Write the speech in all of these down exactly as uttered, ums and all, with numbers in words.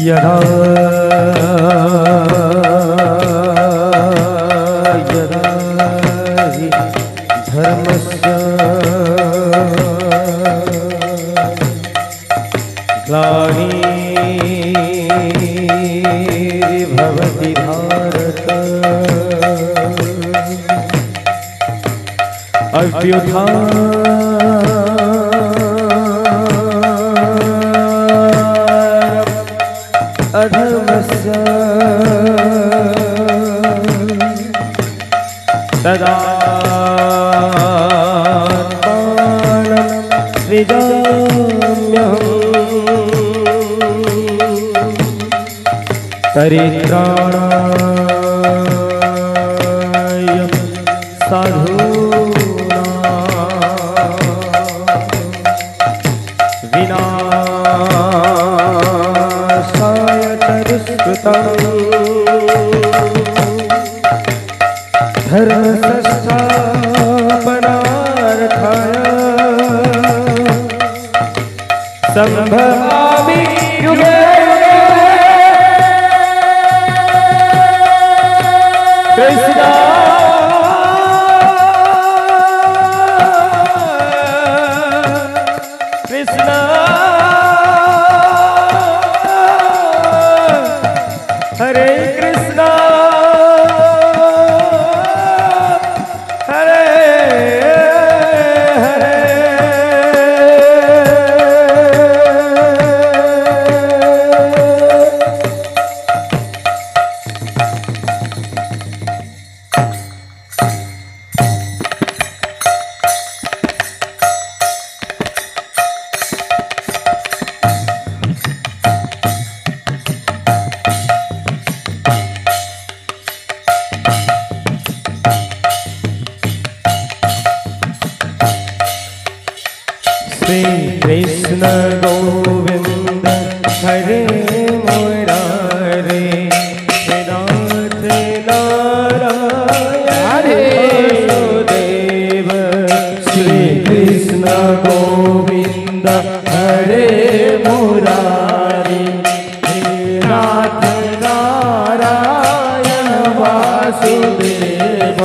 यरा यरा धर्मस्य ग्लानि भवति भारत अव्युत्थानम् अधर्मस्य तदात्मानं सृजाम्यहम् परित्राणाय साधूनां विना धर्म संस्थापनार्थाय संभवामि युगे कृष्ण कृष्ण कृष्ण गोविंद हरे मुरारे नाथ नारायण हरे देव श्री कृष्ण गोविंद हरे मुरारे नाथ नारायण वासुदेव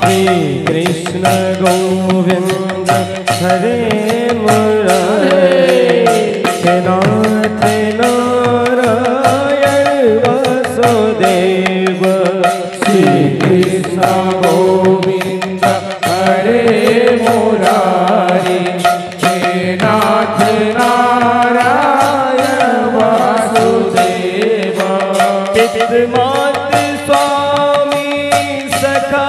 श्री कृष्ण गोविंद हरे नाथ नारायण वासुदेव श्री कृष्ण गोविंद हरे मुरारी हे नाथ नारायण वासुदेव पितृमात स्वामी सखा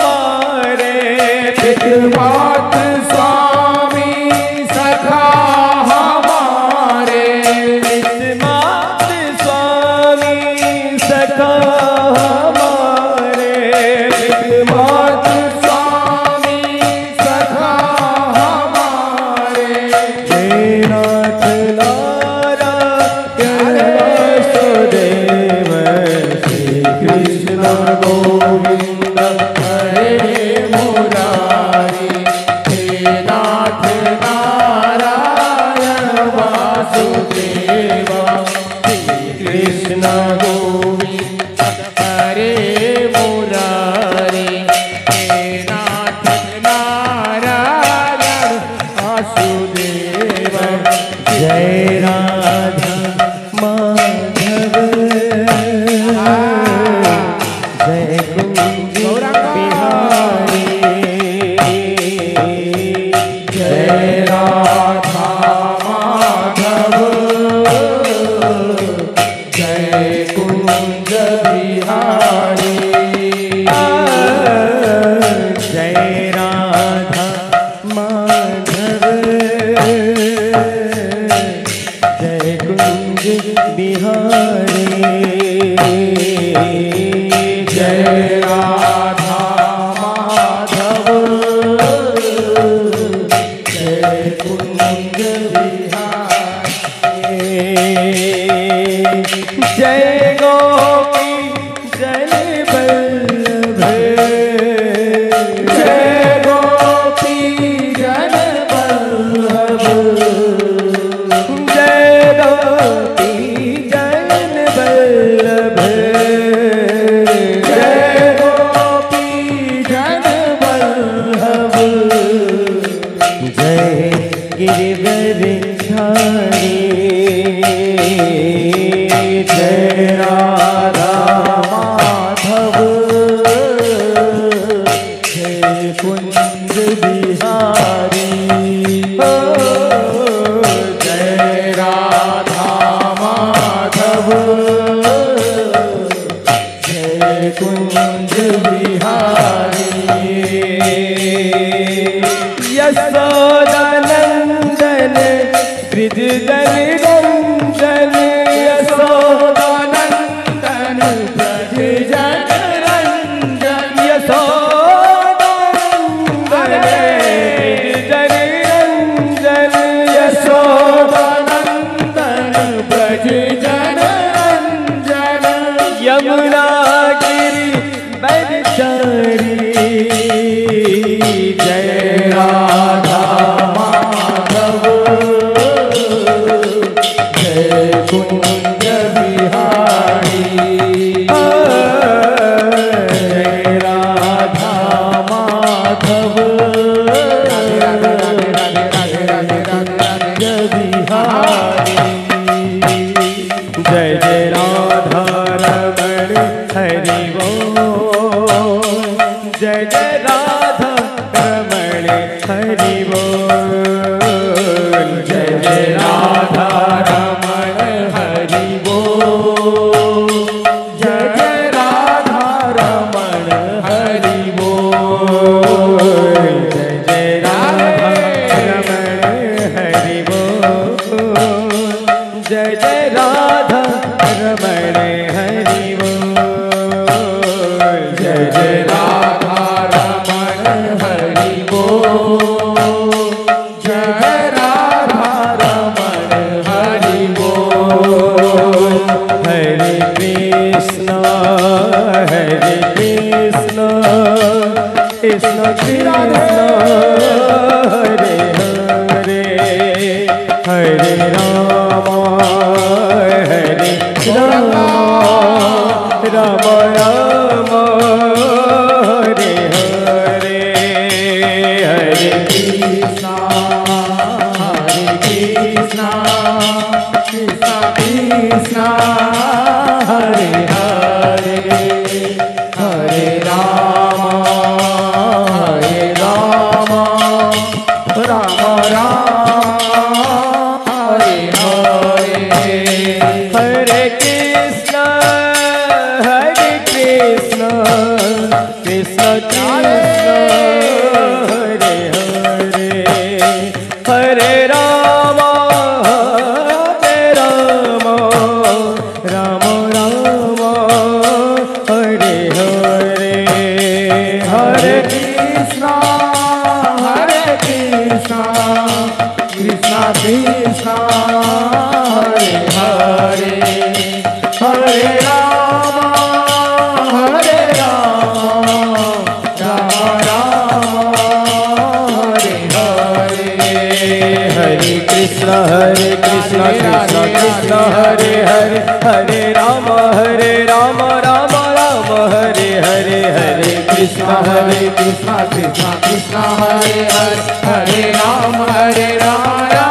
हमारे पितृमात Jai Gopi कुंज बिहारी जय राधा माधव कुंज बिहारी जय जय राधा रमण हरि बोल जय जय राधा रमण हरि बोल जय जय राधा रमण हरि बोल जय जय राधा रमण हरि बोल जय जय राधा रमण हरि बोल जय जय राधा रमण हरि बोल जय जय राधा रमण हरि बोल जय जय राधा रमण हरि बोल हरे कृष्णा हरे कृष्णा कृष्ण कृष्ण हरे हरे हरे राम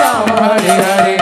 राम हरे हरे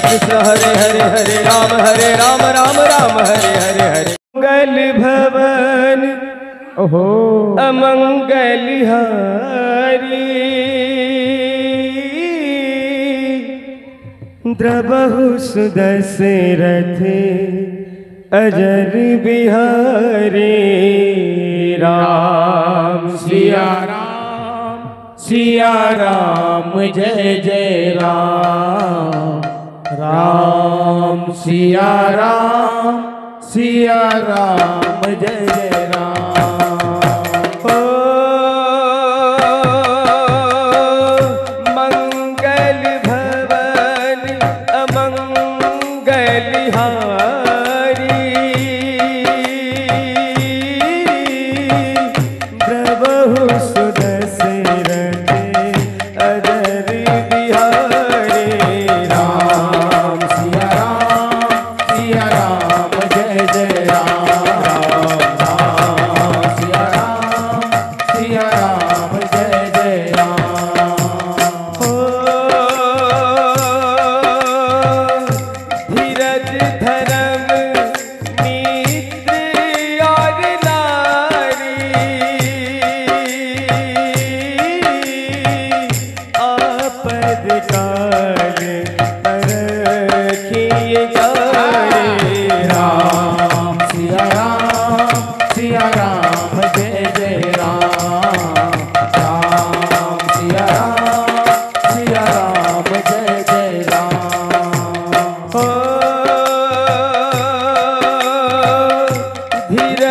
कृष्णा हरे हरे हरे राम हरे राम राम राम हरे हरे हरे कृष्णा हरे कृष्णा कृष्णा कृष्णा हरे हरे हरे राम हरे राम राम राम हरे हरे हरे कृष्णा हरे कृष्णा कृष्णा कृष्णा हरे हरे हरे राम हरे राम राम राम हरे हरे हरे कृष्ण हरे कृष्ण कृष्ण कृष्ण हरे हरे हरे राम हरे राम राम राम हरे हरे हरे कृष्ण हरे कृष्ण कृष्ण कृष्ण हरे हरे हरे राम हरे राम राम राम हरे हरे हरे कृष्ण हरे कृष्ण कृष्ण कृष्ण हरे हरे हरे राम हरे राम राम राम हरे हरे हरे कृष्ण हरे कृष्ण कृष्ण कृष्ण हरे हरे हरे राम हरे राम राम राम हरे हरे हरे कृष्ण हरे कृष्ण कृष्ण कृष्ण हरे हरे हरे राम हरे राम राम राम हरे हरे हरे कृष्ण हरे कृष्ण कृष्ण कृष्ण हरे हरे हरे राम हरे राम राम राम हरे हरे हरे कृष्ण हरे कृष्ण कृष्ण कृष्ण हरे हरे हरे राम हरे राम राम राम हरे हरे हरे मंगल भवन ओहो अमंगलिहारी द्रबहु सुदशरथ अजर बिहारी राम सिया राम सिया राम जय जय राम राम सिया राम सिया राम जय जय राम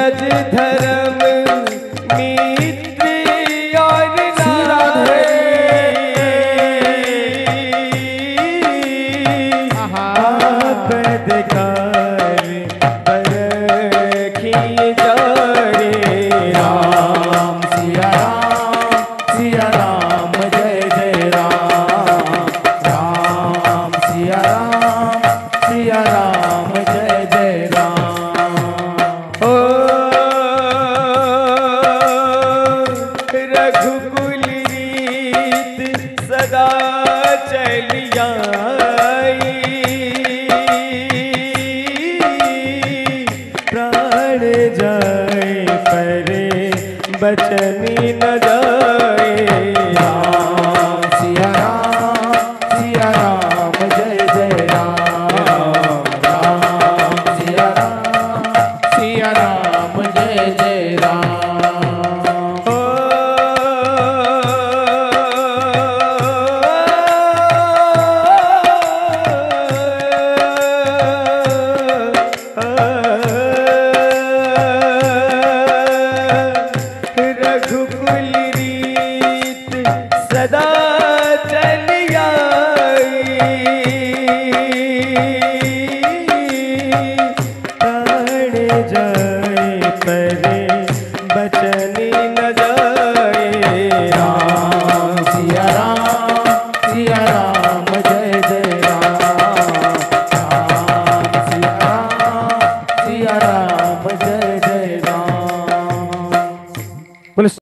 सज धर्म मित्र और राधे आपद काल परखी जाए राम सिया राम सिया राम जय जय राम राम सिया राम सिया राम जय जय राम। बचनी न जाए राम सिया राम सिया राम जय जय राम राम सिया राम सिया राम जय जय राम। ओ जय परे बचनी न जाए।